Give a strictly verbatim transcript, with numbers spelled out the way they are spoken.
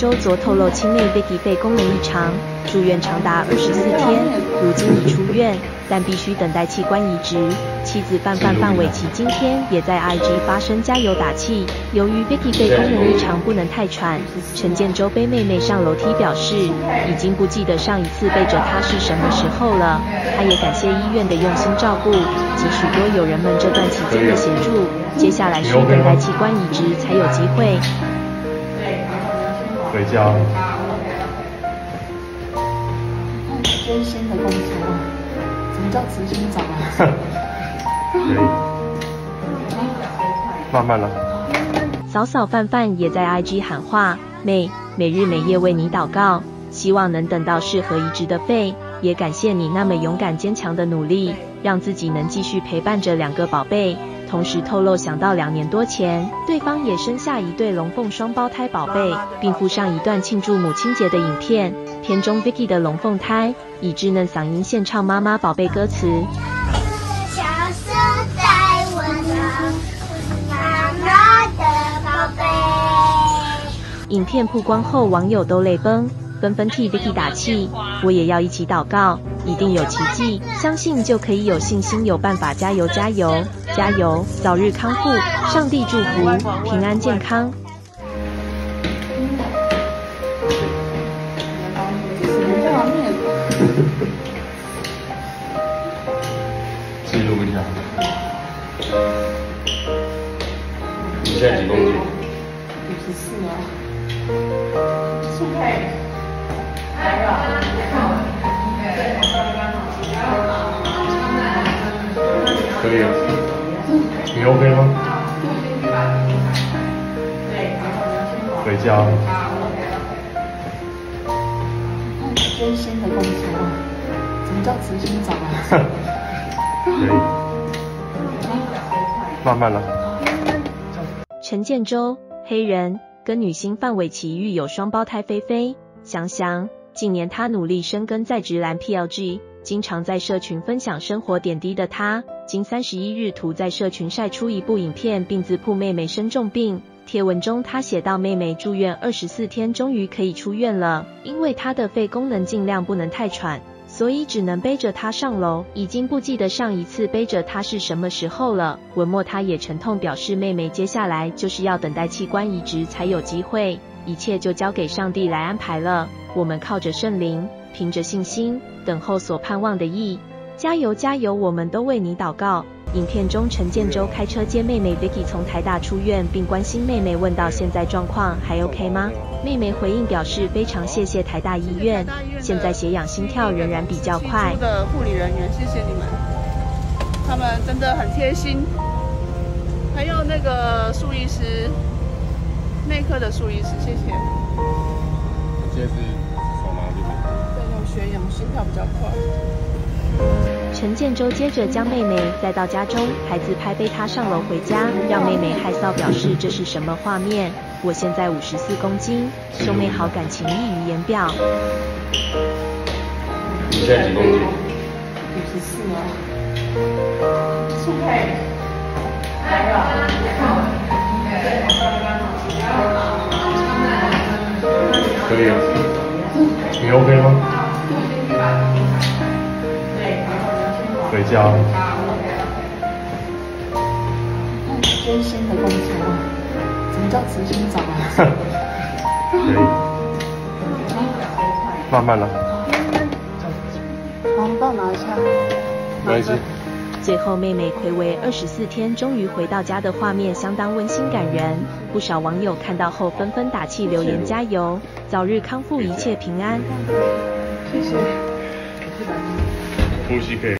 周昨透露亲妹 Vicky 被宫颈异常，住院长达二十四天，如今已出院，但必须等待器官移植。妻子范范范玮琪今天也在 I G 发声加油打气。由于 Vicky 被宫颈异常不能太喘，陈建州背妹妹上楼梯表示，已经不记得上一次背着她是什么时候了。她也感谢医院的用心照顾及许多友人们这段期间的协助。接下来需等待器官移植才有机会。 回家。看艰辛的工作，什么叫执行长啊？慢慢来。嫂嫂范范也在 I G 喊话：“妹，每日每夜为你祷告，希望能等到适合移植的肺。也感谢你那么勇敢坚强的努力，让自己能继续陪伴着两个宝贝。” 同时透露，想到两年多前，对方也生下一对龙凤双胞胎宝贝，并附上一段庆祝母亲节的影片。片中 Vicky 的龙凤胎以稚嫩嗓音献唱妈妈宝贝歌词。 影片曝光后，网友都泪崩，纷纷替 Vicky 打气。我也要一起祷告，一定有奇迹，相信就可以有信心，有办法，加油加油加油！早日康复，上帝祝福，平安健康。记录一下，你现在几公斤？五十四啊。 可以，你 OK 吗？回家。看艰辛的工作，什么叫执行长啊？可以，慢慢来。陈建州，黑人。 跟女星范玮琪育有双胞胎菲菲、翔翔。近年她努力深耕在直男 P L G， 经常在社群分享生活点滴的她，今三十一日图在社群晒出一部影片，并自曝妹妹生重病。贴文中她写到：“妹妹住院二十四天，终于可以出院了。因为她的肺功能尽量不能太喘，所以只能背着她上楼。已经不记得上一次背着她是什么时候了。”文末她也沉痛表示：“妹妹接下来就是要等待器官移植才有机会，一切就交给上帝来安排了。我们靠着圣灵，凭着信心，等候所盼望的义。加油加油！我们都为你祷告。” 影片中，陈建州开车接妹妹 Vicky 从台大出院，并关心妹妹，问到现在状况还 OK 吗？妹妹回应表示非常谢谢台大医院，现在血氧心跳仍然比较快。的护理人员，谢谢你们，他们真的很贴心。还有那个苏医师，内科的苏医师，谢谢。现在是手拿这边。对，有血氧，心跳比较快。 陈建州接着将妹妹载到家中，还自拍背她上楼回家，让妹妹害臊，表示这是什么画面？我现在五十四公斤，兄妹好感情溢于言表。你现在几公斤？五十四啊。现在来了。可以啊。你 OK 吗？ 回家。看艰辛的工作，什么叫执行长啊？可以。慢慢来。好，帮我拿一下。拿一下。最后，妹妹睽违二十四天终于回到家的画面相当温馨感人，不少网友看到后纷纷打气留言加油，早日康复，一切平安。谢谢。呼吸可以。